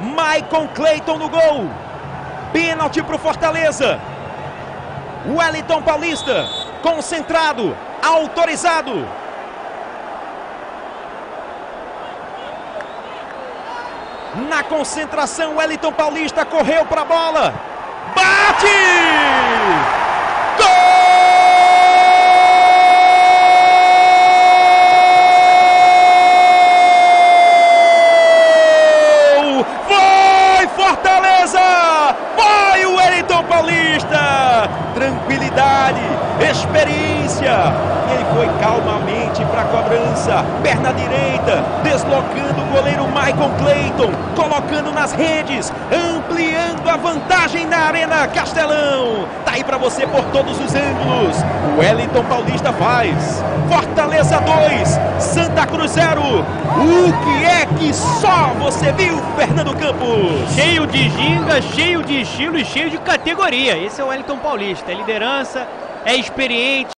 Maicon Cleiton no gol. Pênalti para o Fortaleza. Wellington Paulista, concentrado, autorizado. Na concentração, Wellington Paulista correu para a bola. Bate! Tranquilidade, experiência, e ele foi calmamente para a cobrança, perna direita, deslocando o goleiro Maicon Cleiton, colocando nas redes, ampliando a vantagem na Arena Castelão. Tá aí para você por todos os ângulos. O Wellington Paulista faz, Fortaleza 2, Santa Cruz 0, o que é que só você viu, Fernando Campos? Cheio de ginga, cheio de estilo e cheio de categoria. Esse é o Wellington Paulista, é liderança, é experiente.